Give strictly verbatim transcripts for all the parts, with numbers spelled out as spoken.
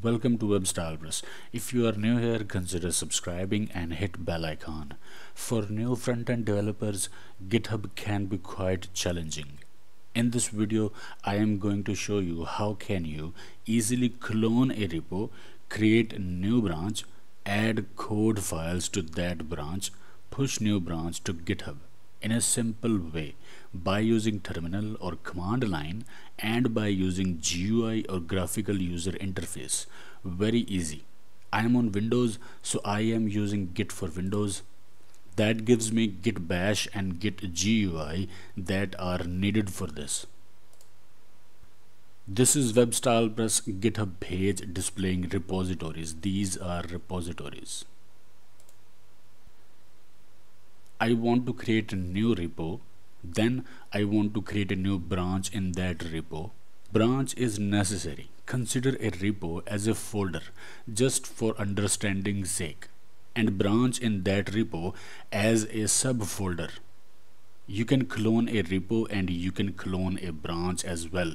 Welcome to WebStylePress. If you are new here, consider subscribing and hit bell icon. For new front-end developers, GitHub can be quite challenging. In this video, I am going to show you how can you easily clone a repo, create a new branch, add code files to that branch, push new branch to GitHub in a simple way by using terminal or command line and by using G U I or graphical user interface. Very easy. I am on Windows, so I am using Git for Windows. That gives me Git bash and Git G U I that are needed for this. This is WebStylePress GitHub page displaying repositories. These are repositories. I want to create a new repo. Then I want to create a new branch in that repo. Branch is necessary. Consider a repo as a folder just for understanding's sake, and branch in that repo as a subfolder. You can clone a repo and you can clone a branch as well.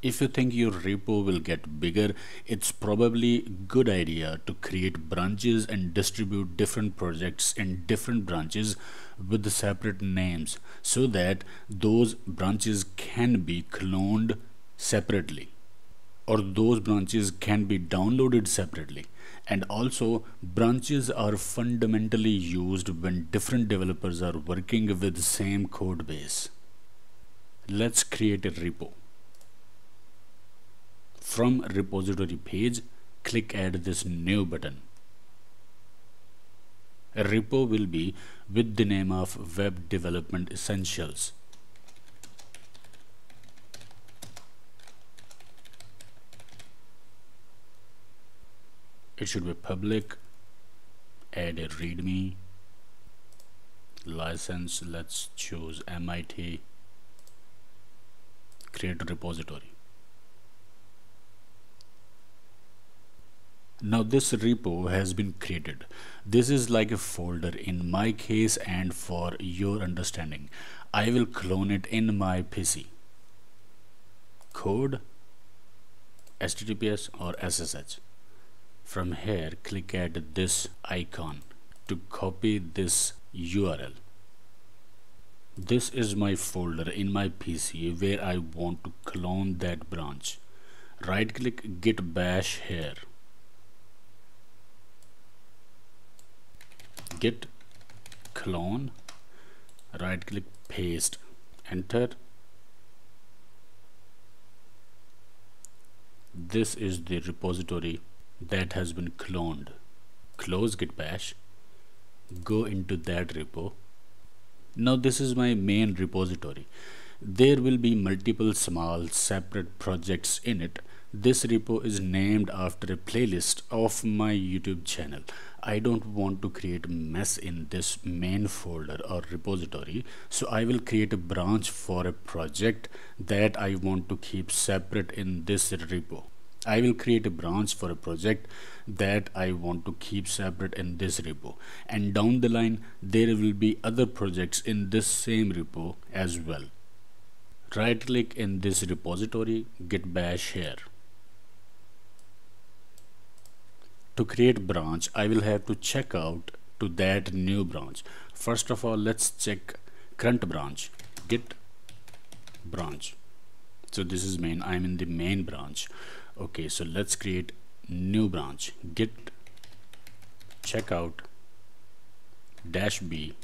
If you think your repo will get bigger, it's probably a good idea to create branches and distribute different projects in different branches with the separate names so that those branches can be cloned separately, or those branches can be downloaded separately. And also, branches are fundamentally used when different developers are working with the same code base. Let's create a repo. From repository page, click add this new button. A repo will be with the name of Web Development Essentials. It should be public. Add a readme. License, let's choose M I T. Create a repository. Now this repo has been created. This is like a folder in my case, and for your understanding, I will clone it in my P C. Code, H T T P S or S S H. From here, click at this icon to copy this U R L. This is my folder in my P C where I want to clone that branch. Right click, git bash here. Git clone, right click, paste, enter. This is the repository that has been cloned. Close git bash, go into that repo. Now this is my main repository. There will be multiple small separate projects in it. This repo is named after a playlist of my YouTube channel. I don't want to create a mess in this main folder or repository, so I will create a branch for a project that I want to keep separate in this repo. I will create a branch for a project that I want to keep separate in this repo. And down the line, there will be other projects in this same repo as well. Right click in this repository, git bash here. To create branch, I will have to check out to that new branch. First of all, let's check current branch, git branch. So this is main, I'm in the main branch. Okay, so let's create new branch, git checkout dash b.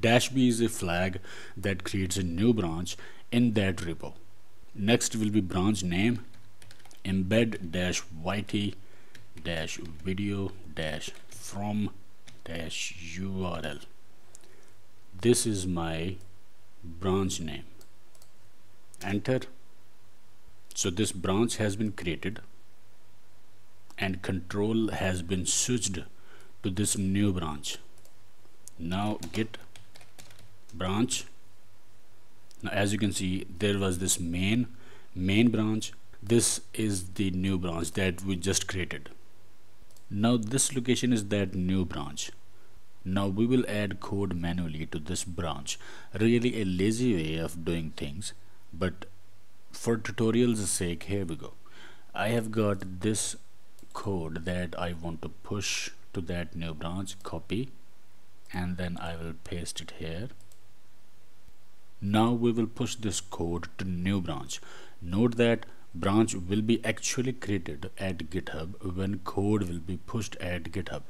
Dash b is a flag that creates a new branch in that repo. Next will be branch name, embed dash yt dash video dash from dash U R L. This is my branch name. Enter. So this branch has been created and control has been switched to this new branch. Now git branch. Now as you can see, there was this main main branch. This is the new branch that we just created. Now this location is that new branch. Now we will add code manually to this branch. Really a lazy way of doing things, but for tutorials sake, here we go. I have got this code that I want to push to that new branch, copy, and then I will paste it here. Now we will push this code to new branch. Note that branch will be actually created at GitHub when code will be pushed at GitHub.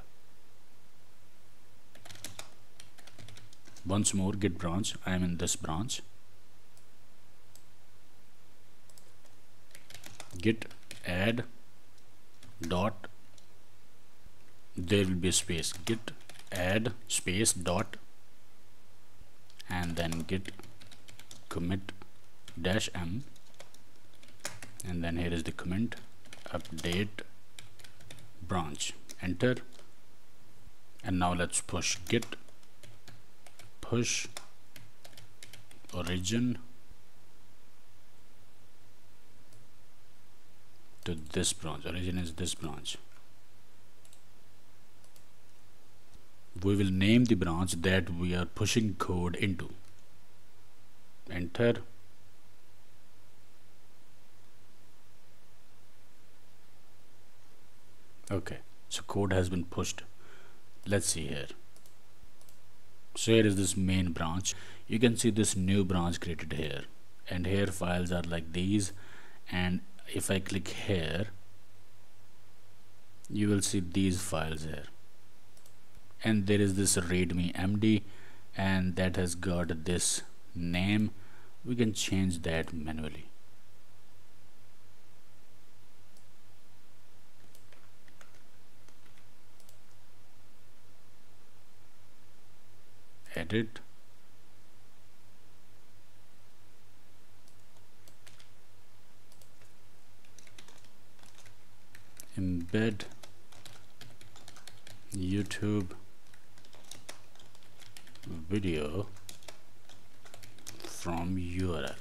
Once more, git branch, I am in this branch. Git add dot, there will be a space, git add space dot, and then git commit dash m, and then here is the commit, update branch, enter. And now let's push git push origin to this branch. Origin is this branch. We will name the branch that we are pushing code into. Enter. Okay, so code has been pushed. Let's see here. So here is this main branch. You can see this new branch created here, and here files are like these, and if I click here you will see these files here. And there is this readme M D, and that has got this name. We can change that manually. Edit. Embed YouTube video from U R L.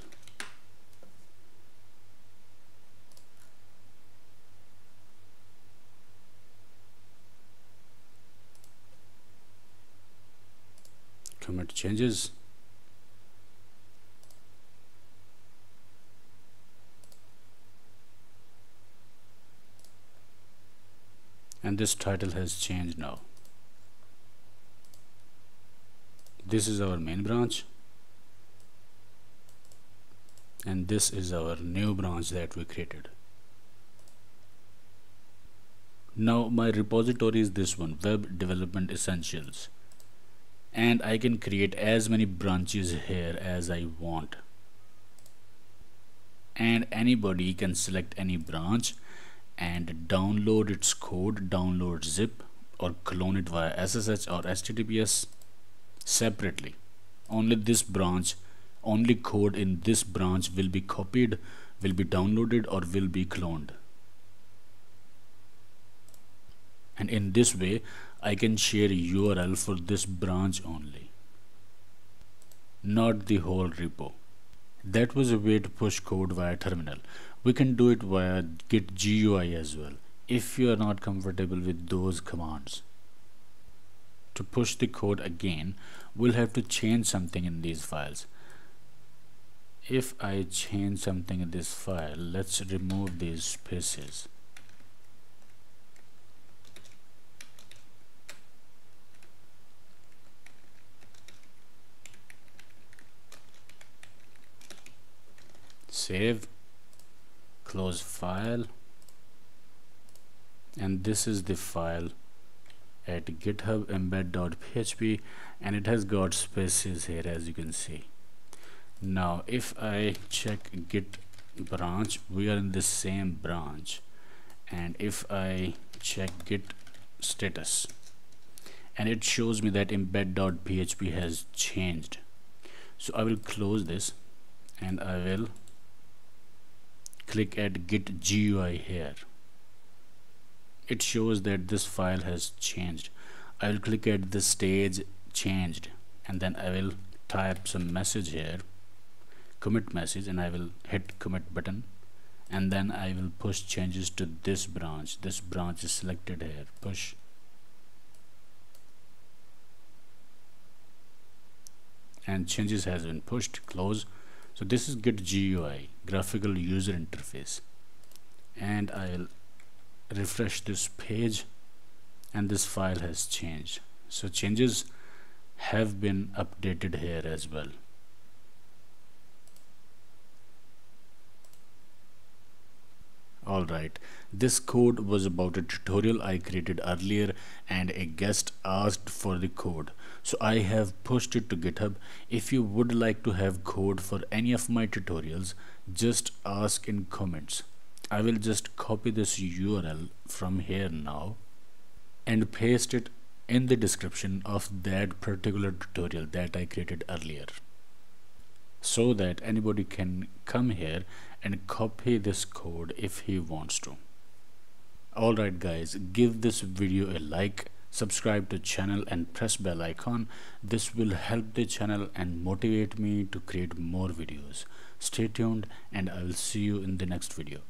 Commit changes. And this title has changed now. This is our main branch, and this is our new branch that we created. Now my repository is this one, Web Development Essentials, and I can create as many branches here as I want, and anybody can select any branch and download its code, download zip, or clone it via S S H or H T T P S separately. Only this branch, only code in this branch will be copied, will be downloaded, or will be cloned. And in this way I can share U R L for this branch only, not the whole repo. That was a way to push code via terminal. We can do it via git G U I as well, if you are not comfortable with those commands. To push the code again, we'll have to change something in these files. If I change something in this file, let's remove these spaces. Save, close file, and this is the file at GitHub, embed dot P H P, and it has got spaces here as you can see. Now if I check git branch, we are in the same branch, and if I check git status, and it shows me that embed dot P H P has changed. So I will close this and I will click at git G U I here. It shows that this file has changed. I will click at the stage changed, and then I will type some message here, commit message, and I will hit commit button, and then I will push changes to this branch. This branch is selected here, push, and changes has been pushed, close. So this is git G U I, graphical user interface, and I'll refresh this page, and this file has changed. So changes have been updated here as well. Alright, this code was about a tutorial I created earlier, and a guest asked for the code, so I have pushed it to GitHub. If you would like to have code for any of my tutorials, just ask in comments. I will just copy this U R L from here now and paste it in the description of that particular tutorial that I created earlier, so that anybody can come here and copy this code if he wants to. Alright guys, give this video a like, subscribe to channel and press bell icon. This will help the channel and motivate me to create more videos. Stay tuned, and I will see you in the next video.